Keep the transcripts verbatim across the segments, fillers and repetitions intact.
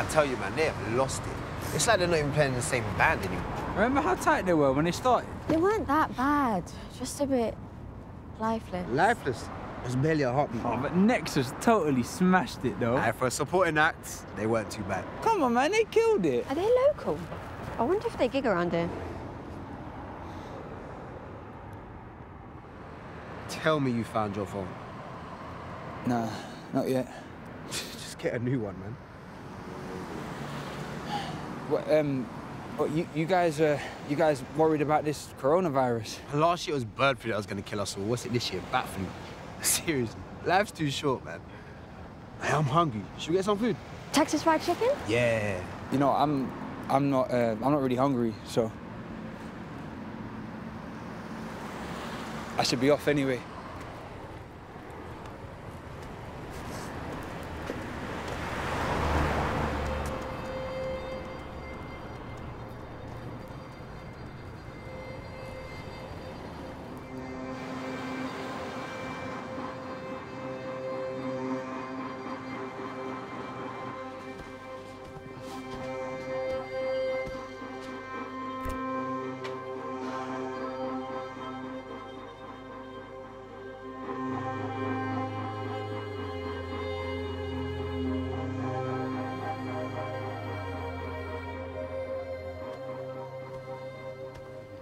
I tell you, man, they have lost it. It's like they're not even playing in the same band anymore. Remember how tight they were when they started? They weren't that bad. Just a bit lifeless. Lifeless? There's barely a heartbeat. Oh, but Nexus totally smashed it, though. Aye, for a supporting act, they weren't too bad. Come on, man, they killed it. Are they local? I wonder if they gig around here. Tell me you found your phone. Nah, not yet. Just get a new one, man. What, um, what, you, you guys, uh, you guys worried about this coronavirus? Last year it was bird flu that was going to kill us all. What's it this year? Bat flu. Seriously, life's too short, man. Hey, I'm hungry. Should we get some food? Texas fried chicken? Yeah. You know, I'm, I'm not, uh, I'm not really hungry, so I should be off anyway.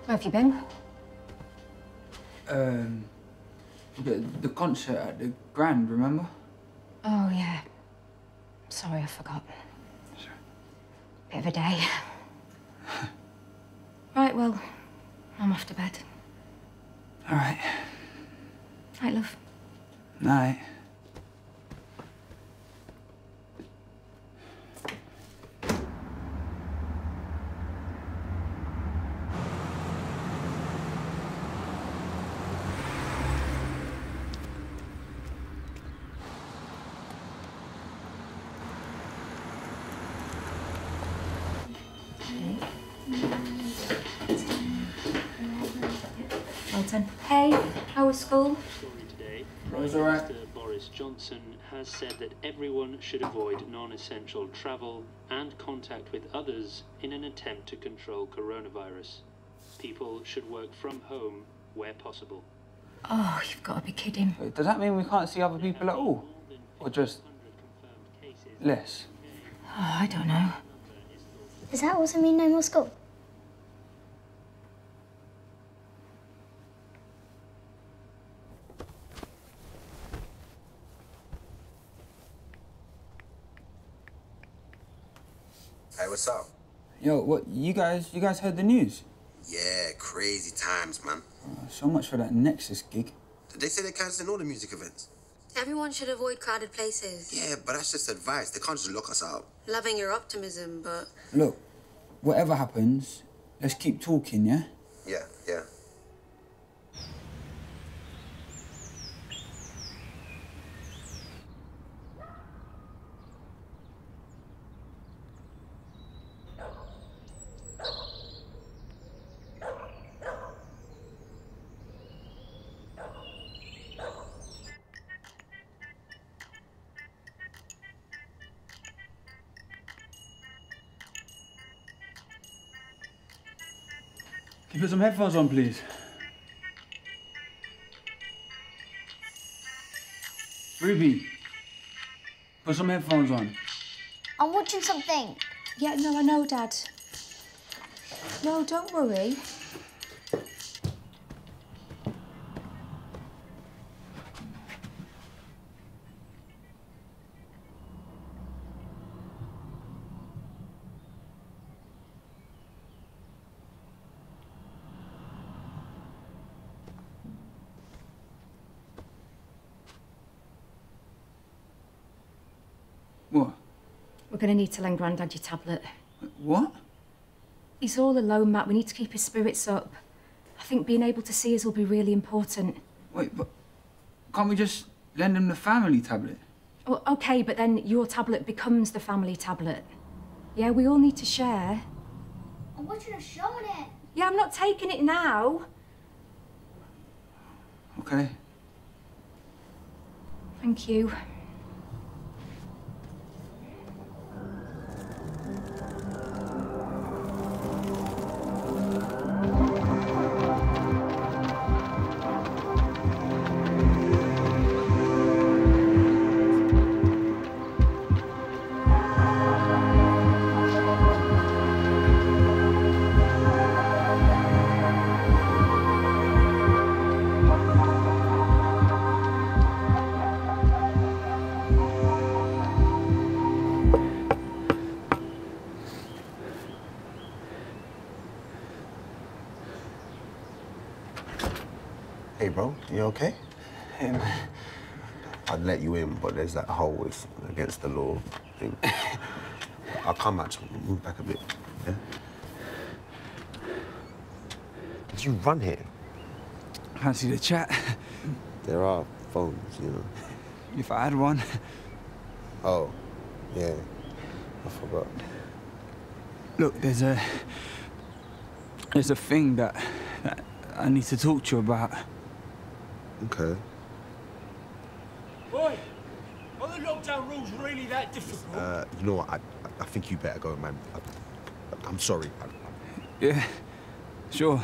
Where have you been? Um, the, the concert at the Grand, remember? Oh, yeah. Sorry, I forgot. Sorry. Bit of a day. Right, well, I'm off to bed. All right. Night, love. Night. Hey, how was school? Today, Prime Minister right. Boris Johnson has said that everyone should avoid non-essential travel and contact with others in an attempt to control coronavirus. People should work from home where possible. Oh, you've got to be kidding. Wait, does that mean we can't see other people at all? Or just less? Oh, I don't know. Does that also mean no more school? Hey, what's up? Yo, what, you guys, you guys heard the news? Yeah, crazy times, man. Oh, so much for that Nexus gig. Did they say they're cancelling all the music events? Everyone should avoid crowded places. Yeah, but that's just advice. They can't just lock us out. Loving your optimism, but... Look, whatever happens, let's keep talking, yeah? Yeah, yeah. Can you put some headphones on, please? Ruby, put some headphones on. I'm watching something. Yeah, no, I know, Dad. No, don't worry. What? We're going to need to lend Grandad your tablet. What? He's all alone, Matt. We need to keep his spirits up. I think being able to see us will be really important. Wait, but can't we just lend him the family tablet? Well, OK, but then your tablet becomes the family tablet. Yeah, we all need to share. I'm watching a show on it. Yeah, I'm not taking it now. OK. Thank you. hey bro, you okay? And I'd let you in, but there's that whole it's against the law thing. I'll come at you, move back a bit, yeah? Did you run here? Fancy the chat? There are phones, you know. If I had one. Oh, yeah, I forgot. Look, there's a, there's a thing that, that I need to talk to you about. Okay. Boy, are the lockdown rules really that difficult? Uh, you know what? I, I think you better go, man. I, I'm sorry. I, I... Yeah, sure.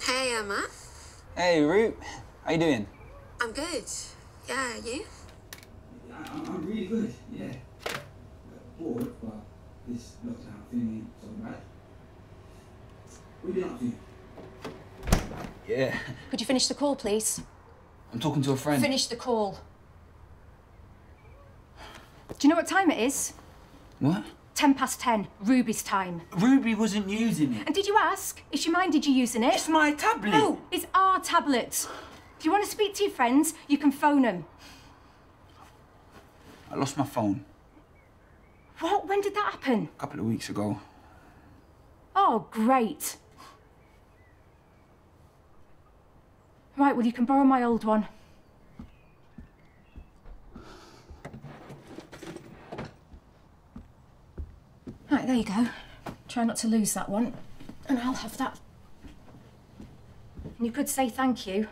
Hey, Emma. Hey, Root. How you doing? I'm good. Yeah, you? Yeah, I'm, I'm really good, yeah. Bored, but this lockdown thing ain't so bad. What have you been up to? Yeah. Could you finish the call, please? I'm talking to a friend. Finish the call. Do you know what time it is? What? Ten past ten, Ruby's time. Ruby wasn't using it. And did you ask if she minded you using it? It's my tablet. No, it's our tablet. If you want to speak to your friends, you can phone them. I lost my phone. What? When did that happen? A couple of weeks ago. Oh, great. Right, well, you can borrow my old one. Right, there you go. Try not to lose that one. And I'll have that. And you could say thank you.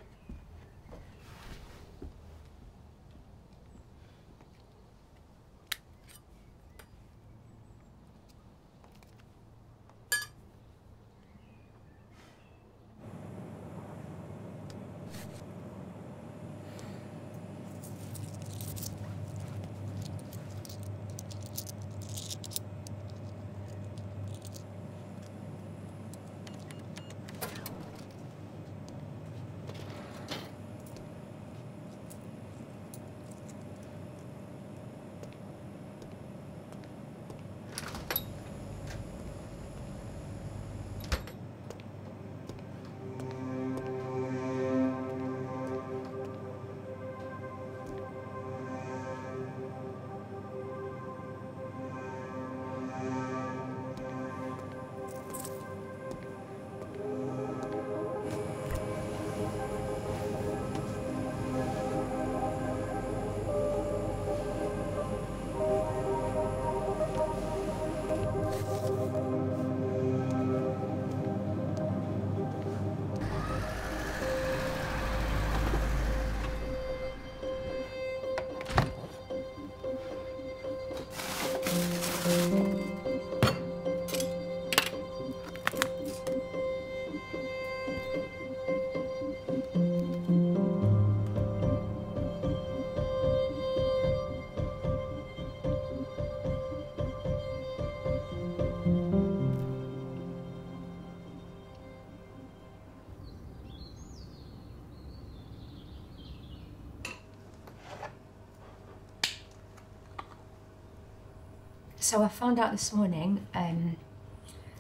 So I found out this morning um,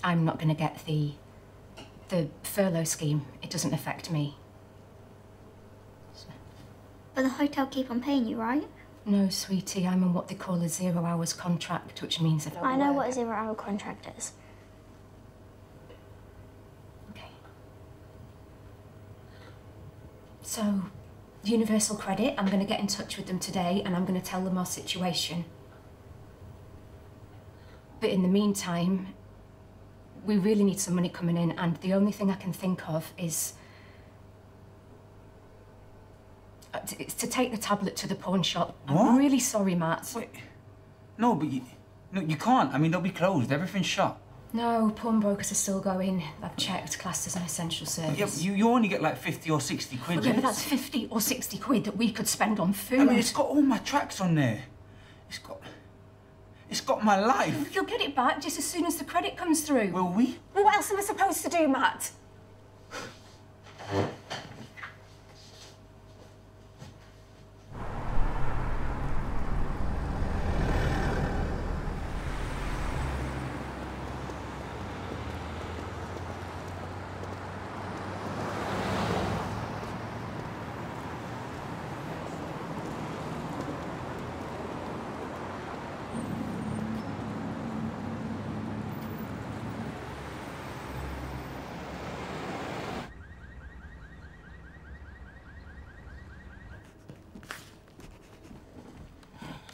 I'm not going to get the, the furlough scheme. It doesn't affect me. So. But the hotel keep on paying you, right? No, sweetie, I'm on what they call a zero hours contract, which means if I don't I know work... what a zero hour contract is. Okay. So, Universal Credit, I'm going to get in touch with them today and I'm going to tell them our situation. But in the meantime, we really need some money coming in, and the only thing I can think of is it's to take the tablet to the pawn shop. What? I'm really sorry, Matt. Wait, no, but you, no, you can't. I mean, they'll be closed. Everything's shut. No, pawnbrokers are still going. I've checked. Classed as an essential service. Yeah, you, you only get like fifty or sixty quid. Well, yeah, but that's fifty or sixty quid that we could spend on food. I mean, it's got all my tracks on there. It's got... It's got my life. You'll get it back just as soon as the credit comes through. Will we? Well, what else am I supposed to do, Matt?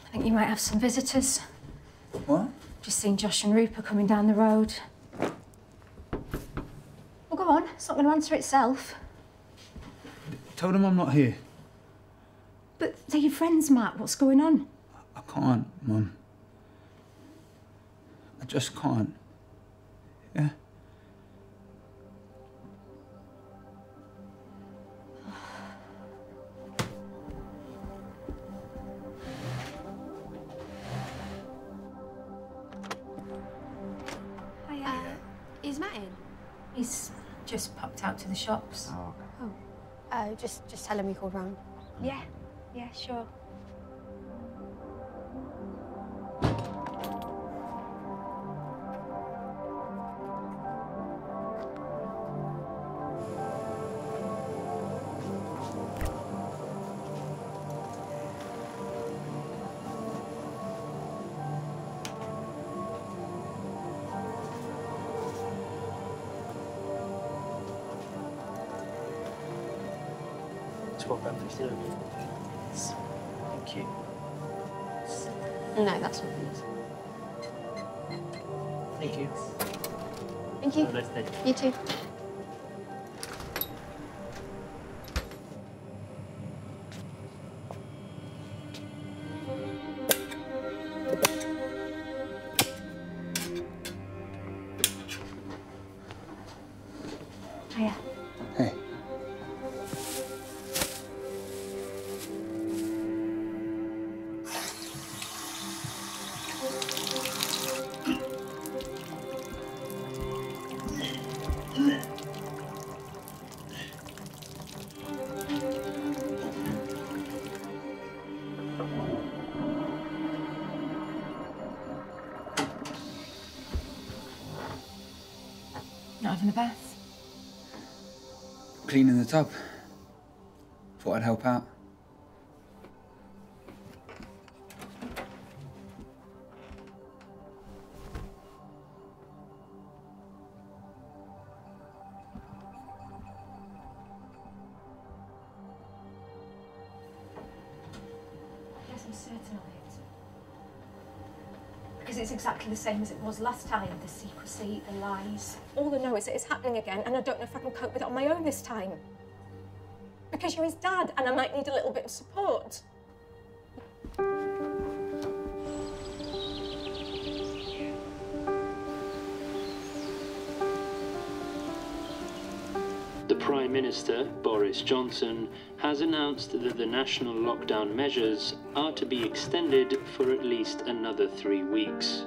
I think you might have some visitors. What? Just seen Josh and Rupert coming down the road. Well, go on. It's not going to answer itself. Tell them I'm not here. But they're your friends, Matt. What's going on? I can't, Mum. I just can't. Yeah? Is Matt in? He's just popped out to the shops. Oh, okay. Oh. Uh, just, just tell him we called round. Yeah, yeah, sure. Thank you. No, that's not good. Thank you. Thank you. Have a nice day. You too. Hiya. Hey. Not having a bath? Cleaning the tub. Thought I'd help out. Yes, I'm certain of it. Because it's exactly the same as it was last time. The secrecy, the lies. All I know is that it's happening again, and I don't know if I can cope with it on my own this time. Because you're his dad, and I might need a little bit of support. The Prime Minister, Boris Johnson, has announced that the national lockdown measures are to be extended for at least another three weeks.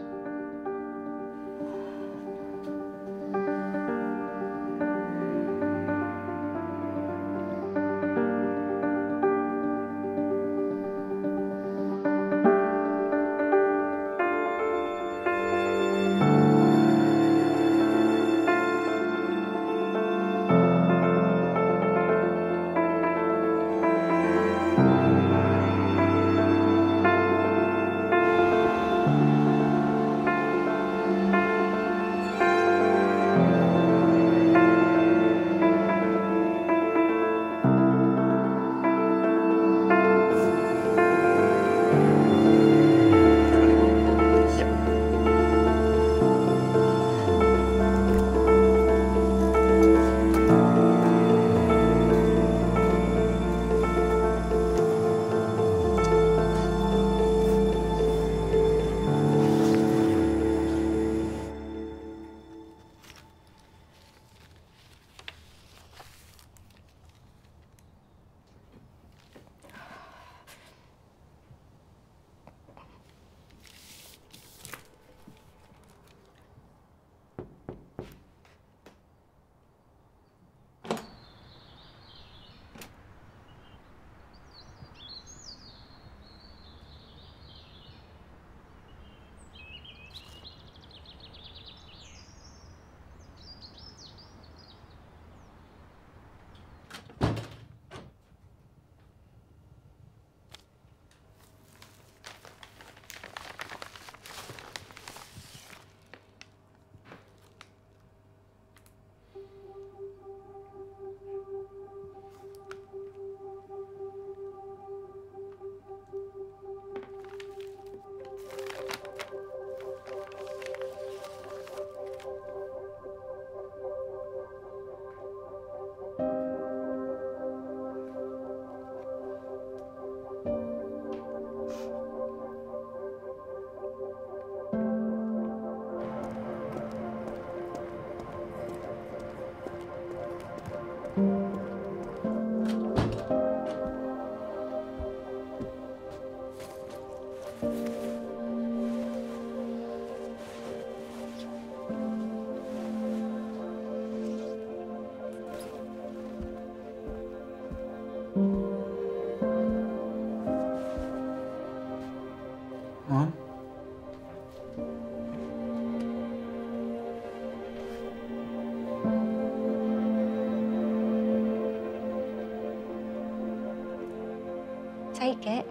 Take it.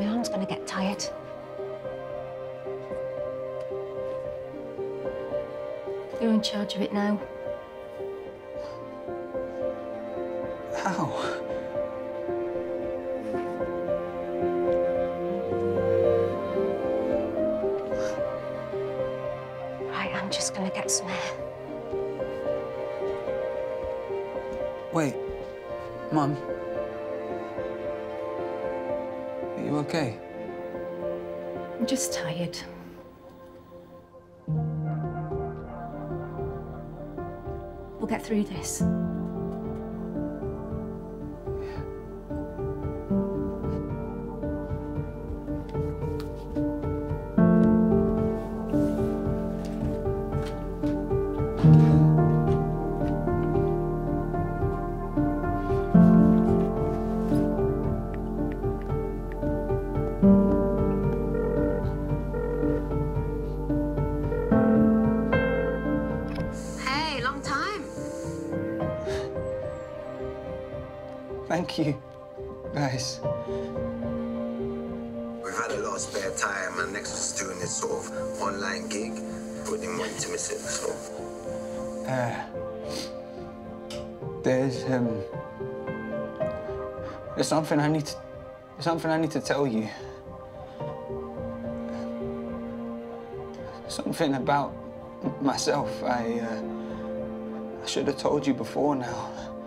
My arm's gonna get tired. You're in charge of it now. How? I'm just gonna get some air. Wait, Mum. Are you okay? I'm just tired. We'll get through this. Thank you, guys. We've had a lot of spare time, and Nexus is doing this sort of online gig. I wouldn't want to miss it, so... Uh, there's, um... There's something I need to... There's something I need to tell you. Something about myself I, uh... I should have told you before now.